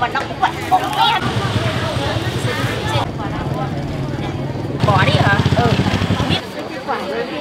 Mà nó cũng vậy, cũng em bỏ đi hả? Ừ, biết cái khoảng đấy đi.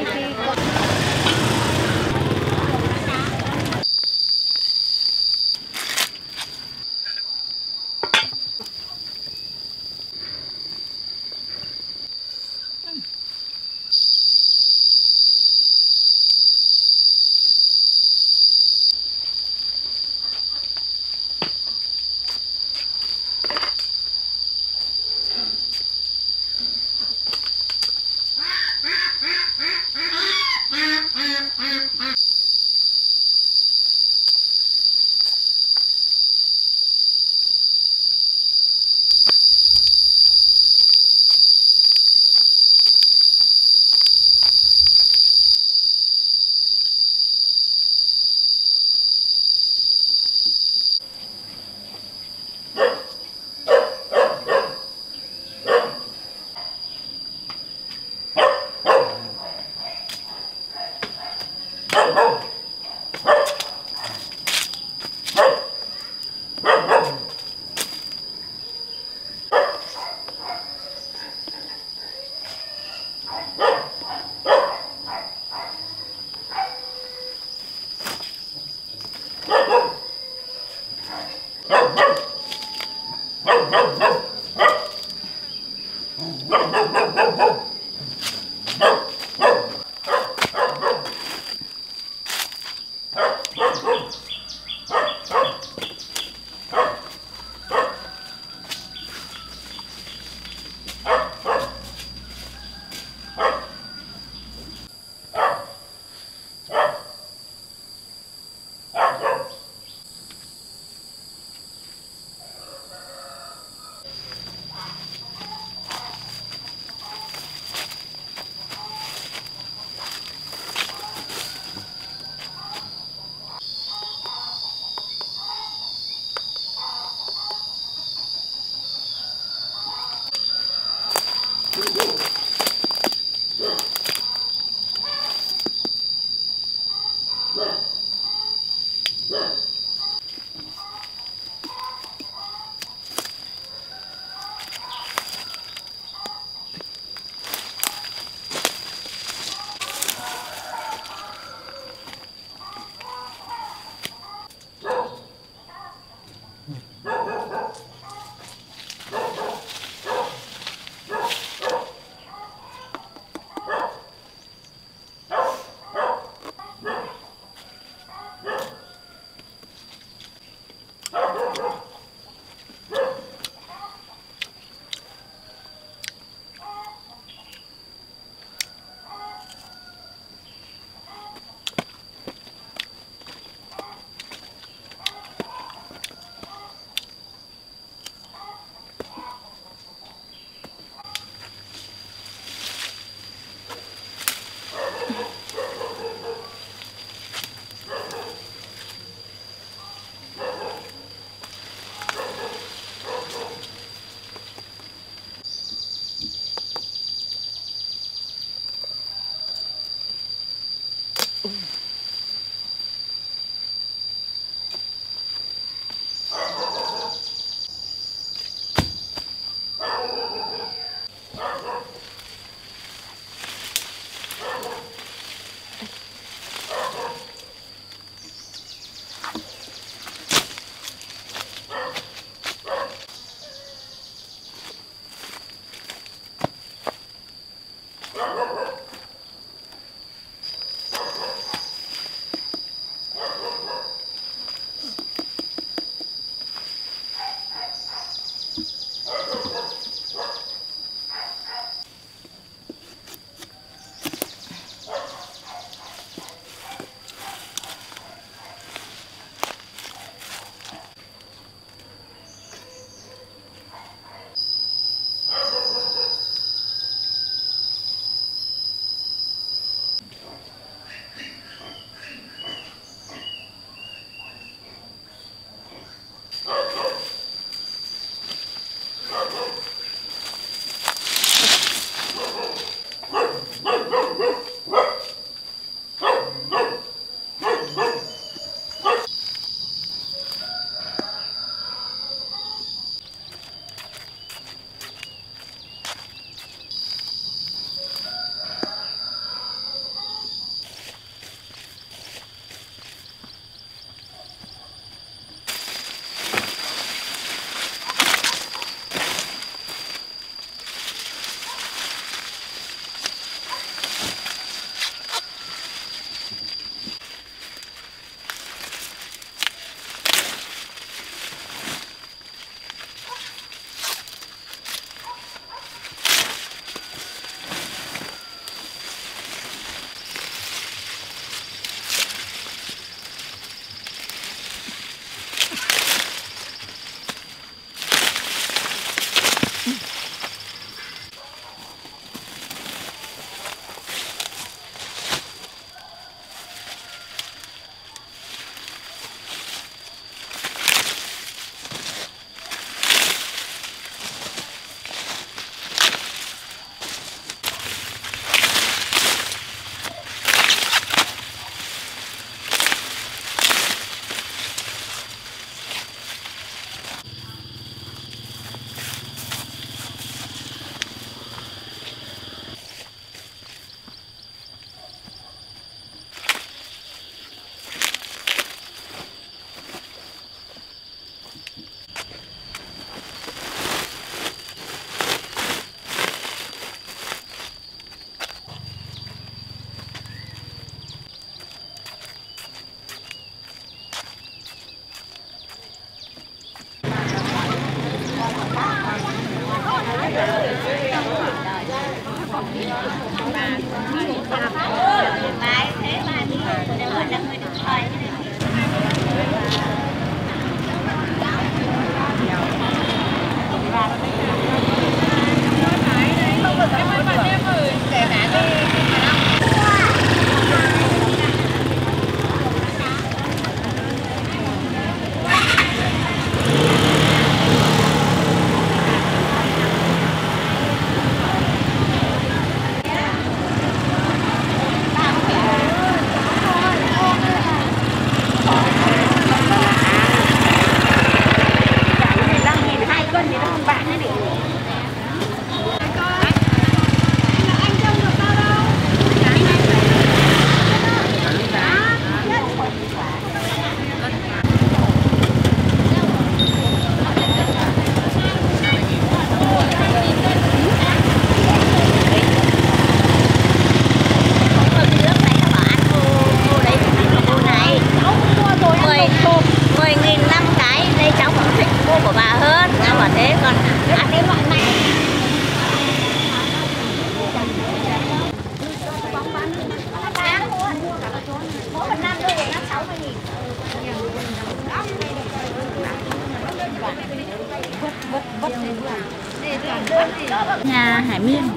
Nhà Hải Miên.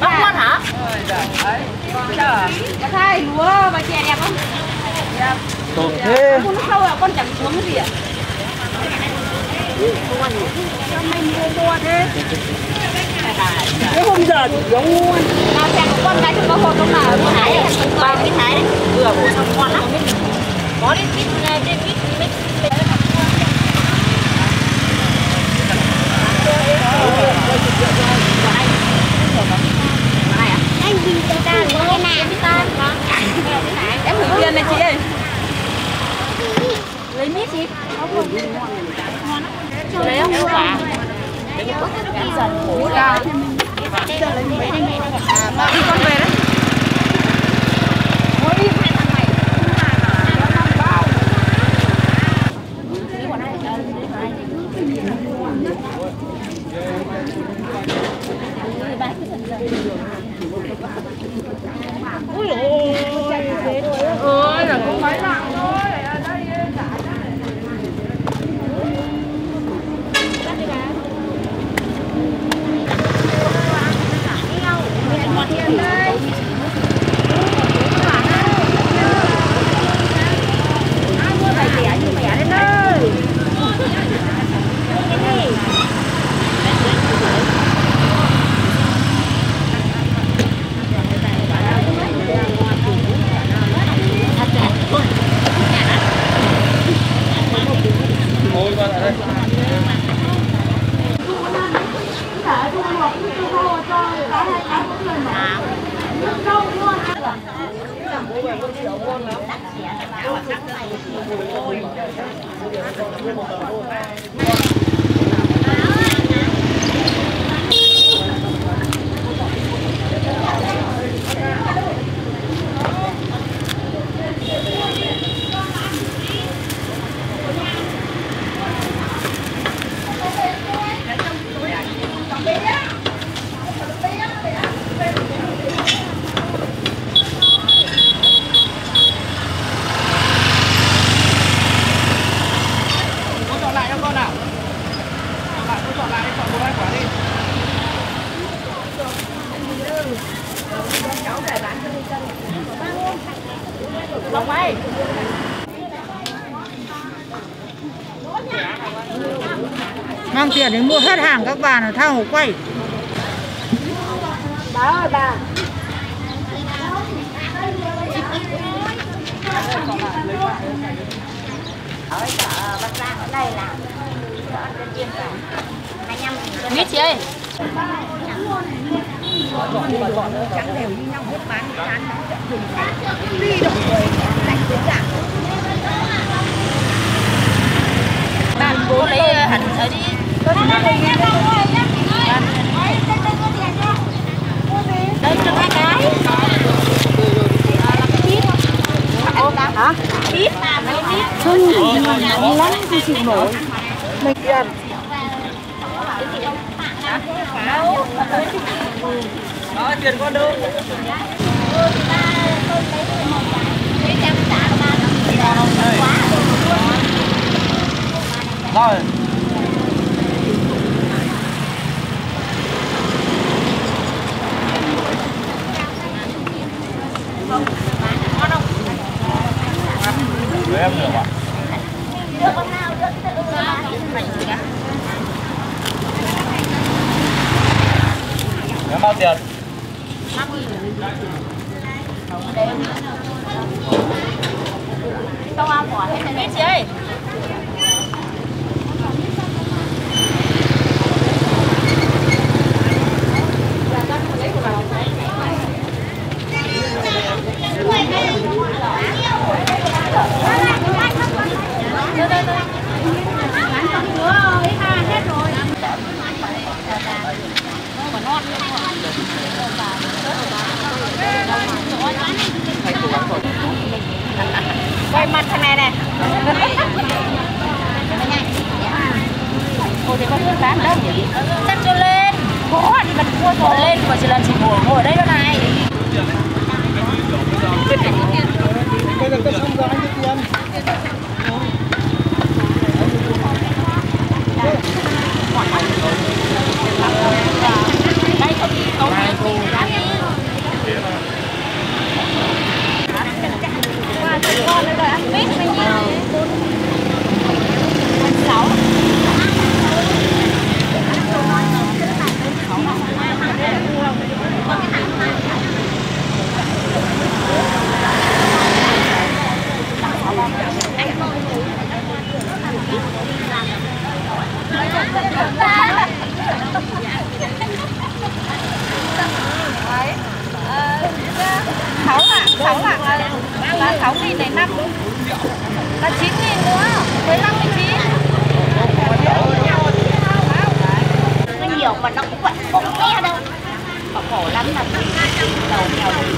Bóc luôn hả? Dạ thay lúa và chè đẹp không? Đẹp. Tốt thế. Con sâu à, con chẳng xuống cái gì ạ? Không ăn gì. Sao mày mua to thế? Thế hôm giờ thì giống ngon. Nào chàng của con gái thì có hộp không mà? Mua hái à? Bao cái hái đấy. Vừa mua xong ngon lắm. Có đến bít, đến bít, đến bít. Em thử viên này chị ơi. Lấy mít chị. Lấy không mua quả. Đi con về đấy. Ôi ôi ôi là không phải lặng thôi, ở đây cả đây. Ai mua phải rẻ như mẹ đến nơi. Mang tiền đến mua hết hàng các bà là thao hồ quay. Bà ơi bà. Mít chị ơi. Trắng đều như nhau hết bán chán đi đổ rồi đánh đến dạng. Bạn bố lấy hẳn ở đi. Tôi đi đây nhá đâu rồi nhá chị ơi. Đấy, đây có tiền không? Mua gì? Đây cho hai cái. Hả? Biết mà mới biết. Thôi nhìn lắm tôi chịu nổi. Mình tiền. Đâu? Đó, tiền con đâu? Rồi. Đưa em được ạ. Đưa con nào, đưa cái tự đưa. Em bao tiền? 50. Tao ăn bỏ hết này chị ơi. Bán xong nữa, hết rồi. Quay mặt thằng này này. Ôi thế con thương bán đâu nhỉ? Tăng cho lên. Có thì bật cua thổi lên, còn chỉ là chỉ ngồi ở đây thôi này. Bây giờ tôi xong rồi anh đi tiền. Hãy subscribe cho kênh Ghiền Mì Gõ để không bỏ lỡ những video hấp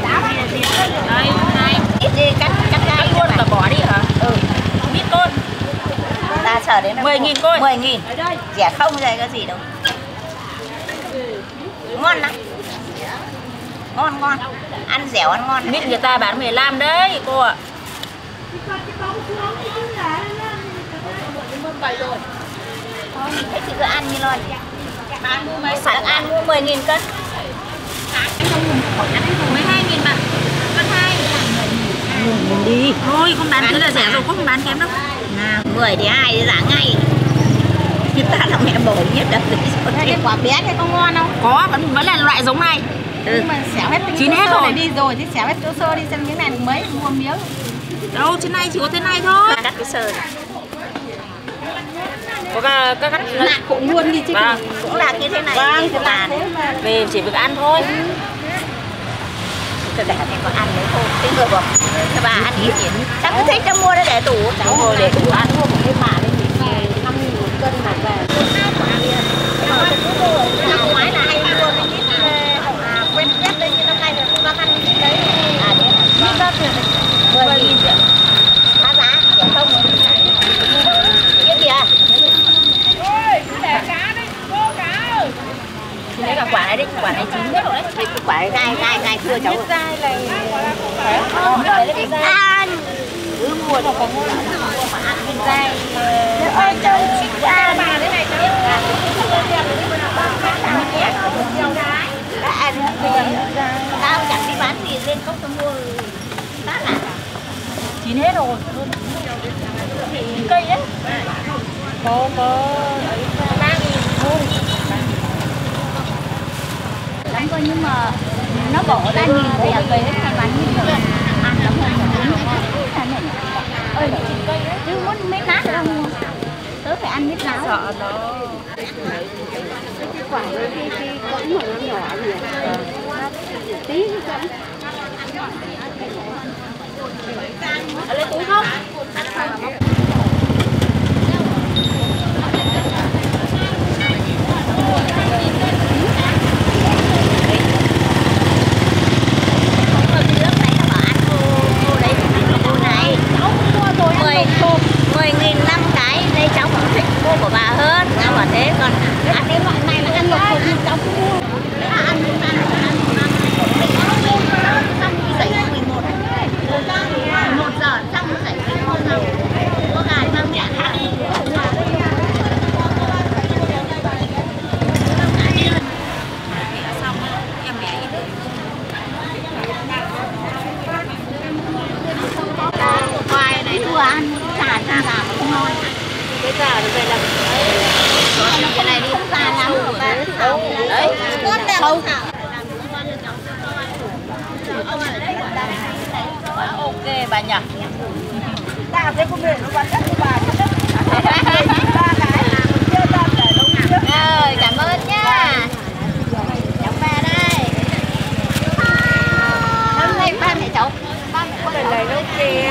dẫn. 10.000 cô ơi. 10.000. Rẻ không đây có gì đâu. Ngon lắm. Ngon ngon. Ăn dẻo ăn ngon. Mít người ta bán 15 đấy cô ạ. Thế chị cứ ăn như luôn. Bán mua mấy sẵn ăn mua 10.000 cân. Mình đi. Thôi không bán cứ là rẻ rồi, không bán kém đâu. Nào, 10 thì 2 giá ngay. Chúng ta là mẹ bổ nhất đập đấy. Cái quả bé này có ngon không? Có, vẫn là loại giống này. Nhưng mà xẻo hết chín hết rồi. Đi rồi thì xẻo hết chỗ sơ đi xem miếng này được mấy, mua miếng. Đâu, trên này chỉ có thế này thôi. Cắt cái sơ. Có các cắt nặng cũng luôn đi chứ. Vâng. Cũng là cái thế này. Vâng, thì bán. Về chỉ việc ăn thôi. Thật ra thì có ăn đấy thôi, cái ngược không? Bà ăn ít nhỉ? Cháu cứ thích cháu mua nó để tủ. Cháu ngồi để tủ ăn mua một cái mà lên thì về 5.000 cân mà về. Năm ngoái là hay mua cái ít quen nhất đấy, nhưng năm nay là không có ăn cái đấy. À thế hả? Ít đó thì 10.000 triệu. Phá giá, rẻ không rồi. Cái kìa. Ôi, cứ để cá đi, vô cá rồi. Đấy là quả này đấy, quả này chín hết rồi đấy. Cái quả gai cưa cháu rồi. Gai này không, đấy là cái gai. Ăn. Cứ mua nó có mua mà ăn cái gai. Ôi trời, chị ăn mà thế này cháu. Đã ăn rồi. Tao chẳng đi bán gì lên cốc tao mua. Tát là chín hết rồi. Cây ấy. Có 3.000 thôi. Lắm thôi nhưng mà nó bỏ ra nhìn rẻ về hết hai bán như thế này ăn lắm hơn cả mẹ ơi chứ muốn mấy nát đâu tớ phải ăn mít lá sợ nó quả cái cõng mà nó nhỏ nhỉ tí cõng lấy túi không bà nhỉ? Ta thấy con nó bán rất bà. Rồi, cảm ơn nha. Cháu về đây. Năm nay ba mẹ cháu. Ba mẹ con này nó kìa.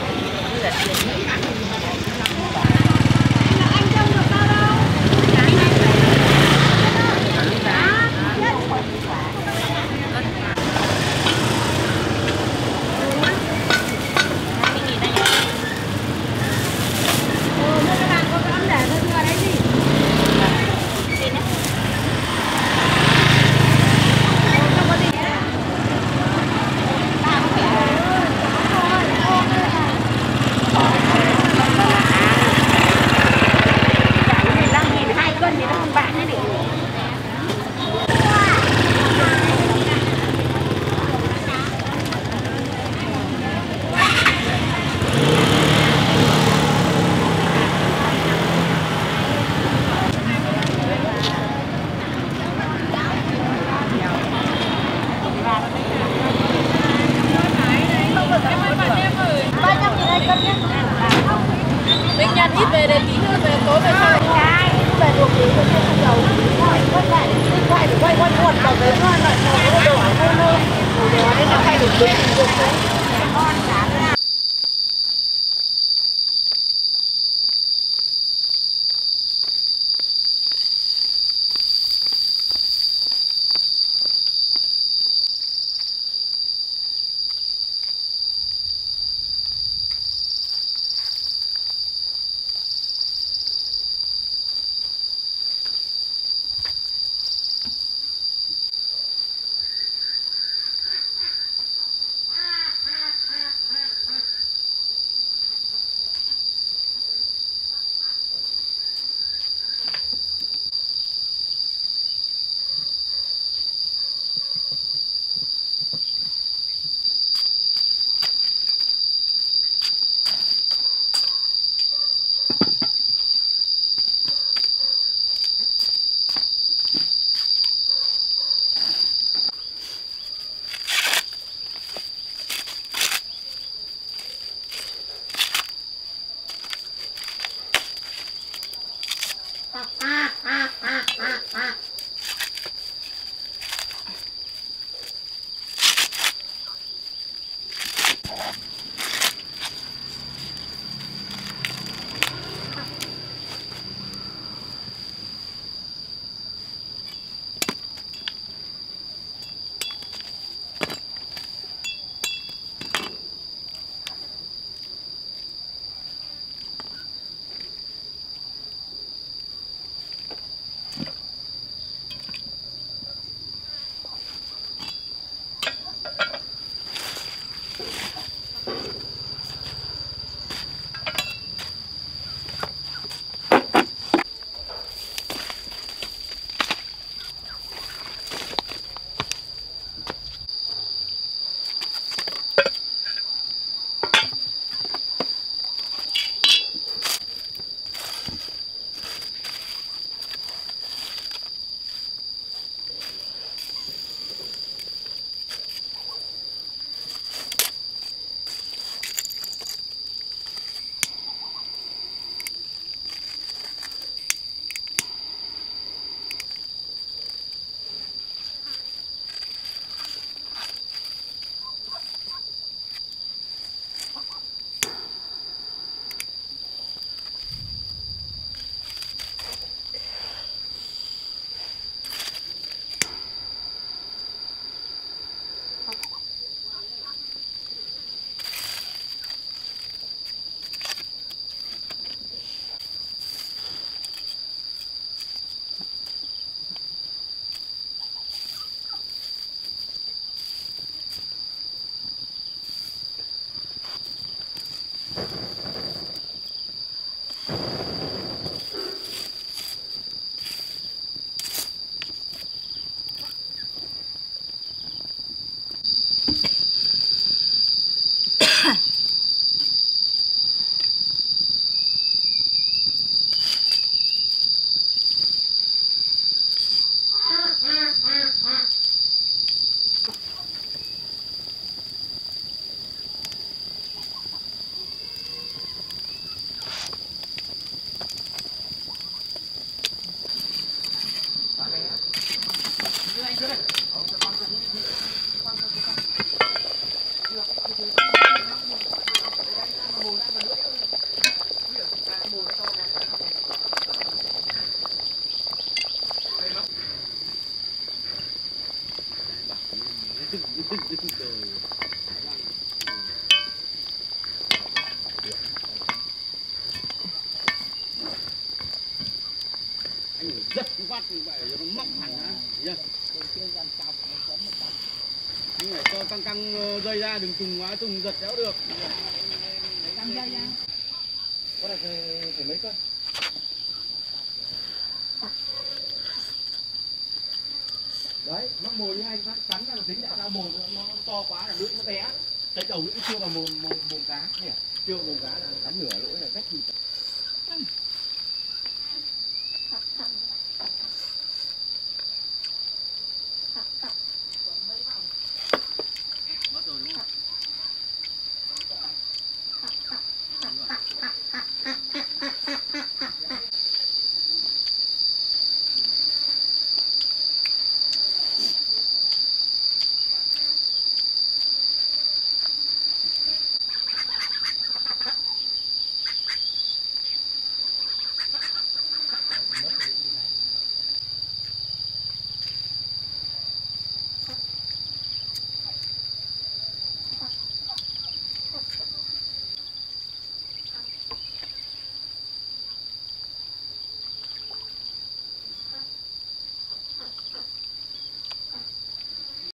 Như vậy cho nó móc hẳn ra. Nhá. Anh phải cho căng dây ra, đừng trùng quá, trùng giật đéo được. Căng dây ra. Có đặt phải mấy cân? Đấy, móc mồi đi hai phát cắn ra là dính lại ra mồm nó to quá là lưỡi nó té. Cái đầu lưỡi chưa vào mồm cá nhỉ? Chưa vào mồm cá là cắn nửa lưỡi là cách gì.